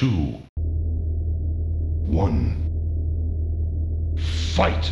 2, 1, fight!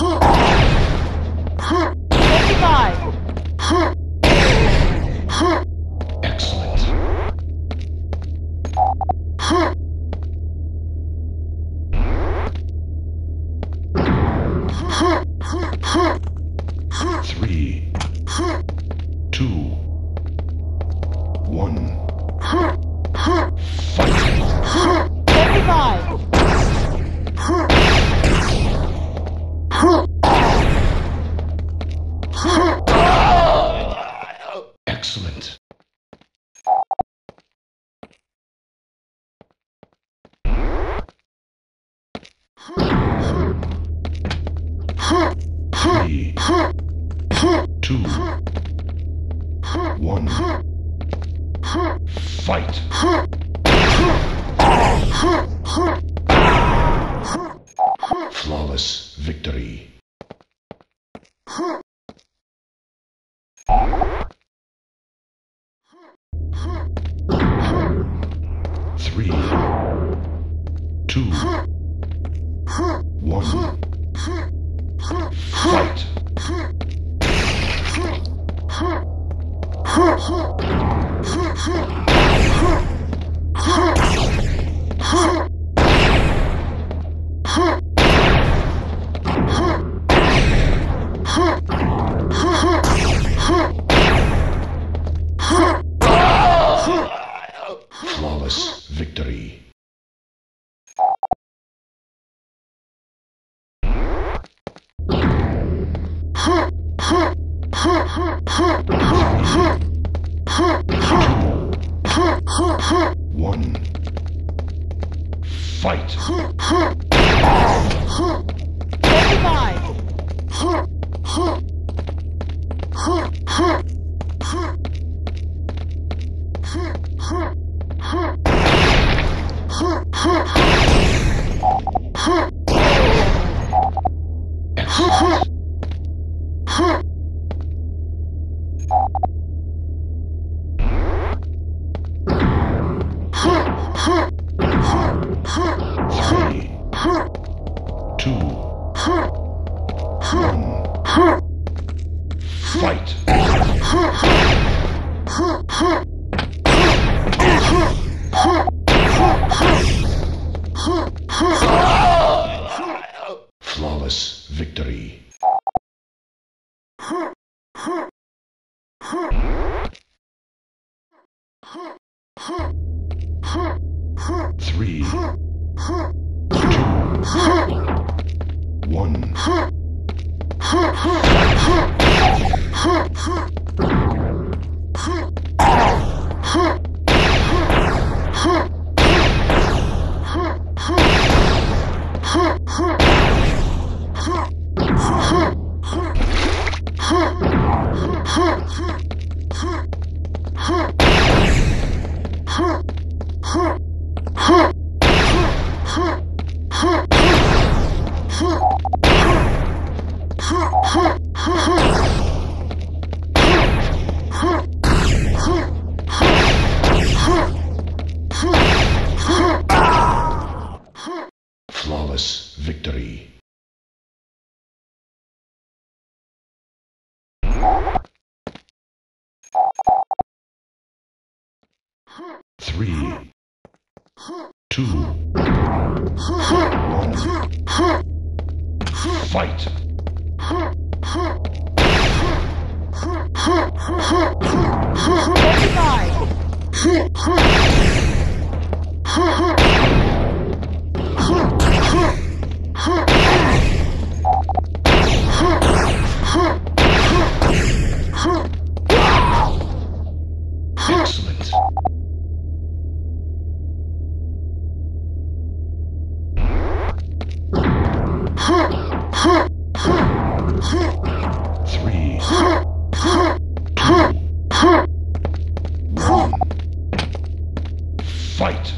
55. Excellent. Three, 2, 1. Fight. 55. Excellent. 3, 2, 1. Fight. Flawless victory. Three, 2, 1. Fight. Flawless victory. 1. Fight. 55. Fight. Flawless victory. 3, 2, 1. Flawless victory. 3, 2, 1. Fight. Excellent. 3, 2, 1. Fight.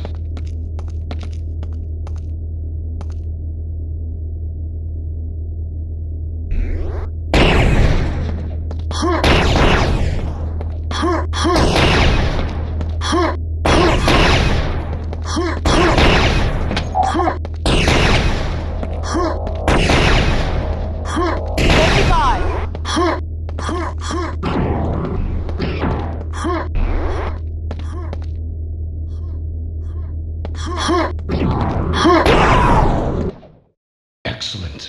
3, 2, 1. Excellent.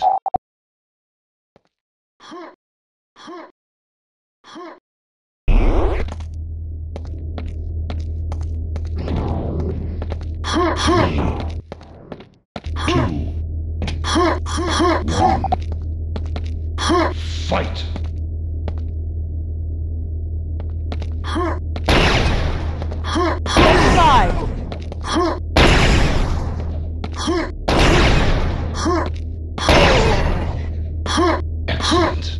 Fight. Excellent.